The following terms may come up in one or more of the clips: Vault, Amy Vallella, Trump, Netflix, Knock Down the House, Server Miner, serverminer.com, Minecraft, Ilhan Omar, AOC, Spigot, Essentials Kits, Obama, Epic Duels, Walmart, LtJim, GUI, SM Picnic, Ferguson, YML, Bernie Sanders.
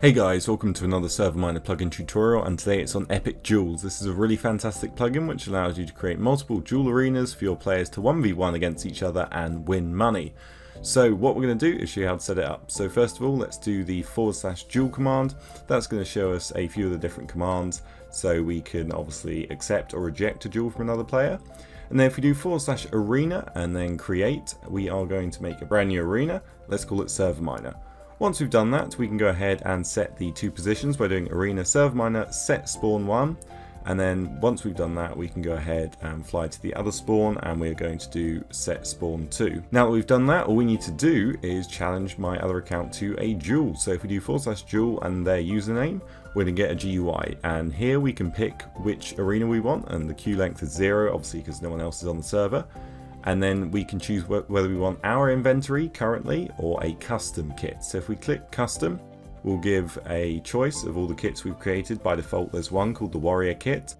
Hey guys, welcome to another Server Miner plugin tutorial, and today it's on Epic Duels. This is a really fantastic plugin which allows you to create multiple duel arenas for your players to 1v1 against each other and win money. So what we're going to do is show you how to set it up. So first of all, let's do the /duel command. That's going to show us a few of the different commands, so we can obviously accept or reject a duel from another player. And then if we do /arena and then create, we are going to make a brand new arena. Let's call it Server Miner. Once we've done that, we can go ahead and set the two positions by doing arena server miner set spawn one, and then once we've done that we can go ahead and fly to the other spawn and we're going to do set spawn two. Now that we've done that, all we need to do is challenge my other account to a duel. So if we do /duel and their username, we're going to get a GUI, and here we can pick which arena we want, and the queue length is 0 obviously because no one else is on the server. And then we can choose whether we want our inventory currently or a custom kit. So if we click custom, we'll give a choice of all the kits we've created. By default there's one called the warrior kit,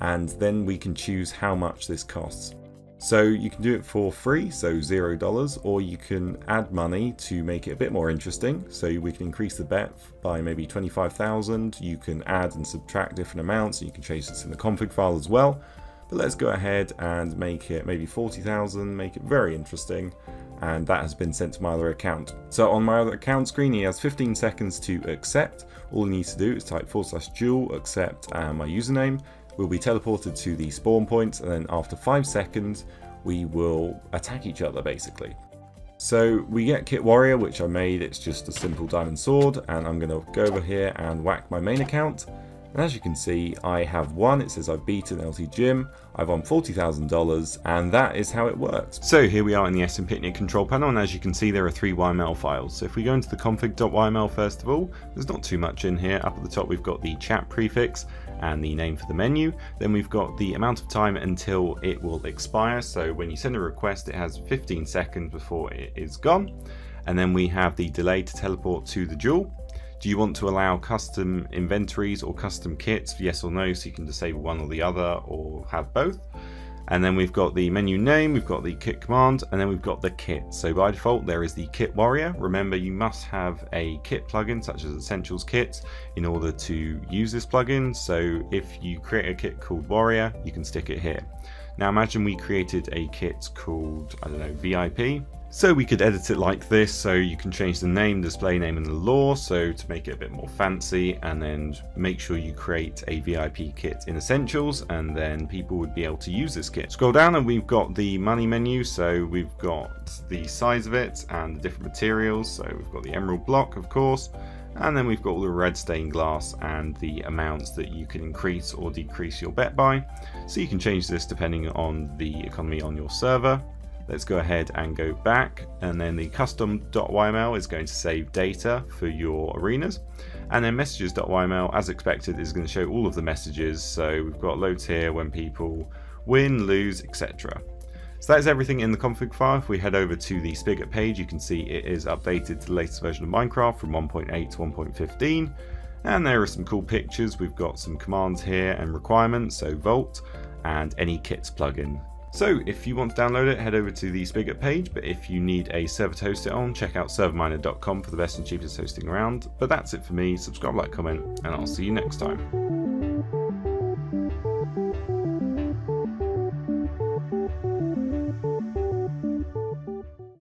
and then we can choose how much this costs. So you can do it for free, so $0, or you can add money to make it a bit more interesting. So we can increase the bet by maybe 25,000. You can add and subtract different amounts, and you can change this in the config file as well. But let's go ahead and make it maybe 40,000, make it very interesting, and that has been sent to my other account. So on my other account screen, he has 15 seconds to accept. All he needs to do is type /duel, accept, and my username. We'll be teleported to the spawn points, and then after 5 seconds, we will attack each other basically. So we get Kit Warrior, which I made. It's just a simple diamond sword, and I'm gonna go over here and whack my main account. And as you can see, I have won. It says I've beaten LtJim. I've won $40,000, and that is how it works. So here we are in the SM Picnic control panel, and as you can see, there are 3 YML files. So if we go into the config.yml first of all, there's not too much in here. Up at the top, we've got the chat prefix and the name for the menu. Then we've got the amount of time until it will expire. So when you send a request, it has 15 seconds before it is gone. And then we have the delay to teleport to the duel. Do you want to allow custom inventories or custom kits? Yes or no, so you can disable one or the other or have both. And then we've got the menu name, we've got the kit command, and then we've got the kit. So by default, there is the Kit Warrior. Remember, you must have a kit plugin such as Essentials Kits in order to use this plugin. So if you create a kit called Warrior, you can stick it here. Now imagine we created a kit called, I don't know, VIP. So we could edit it like this, so you can change the name, display name, and the lore, so to make it a bit more fancy, and then make sure you create a VIP kit in Essentials, and then people would be able to use this kit. Scroll down and we've got the money menu, so we've got the size of it and the different materials, so we've got the emerald block, of course, and then we've got all the red stained glass and the amounts that you can increase or decrease your bet by. So you can change this depending on the economy on your server. Let's go ahead and go back, and then the custom.yml is going to save data for your arenas, and then messages.yml, as expected, is going to show all of the messages. So we've got low tier, when people win, lose, etc. So that is everything in the config file. If we head over to the Spigot page, you can see it is updated to the latest version of Minecraft from 1.8 to 1.15, and there are some cool pictures. We've got some commands here and requirements, so Vault and any kits plugin. So if you want to download it, head over to the Spigot page, but if you need a server to host it on, check out serverminer.com for the best and cheapest hosting around. But that's it for me. Subscribe, like, comment, and I'll see you next time.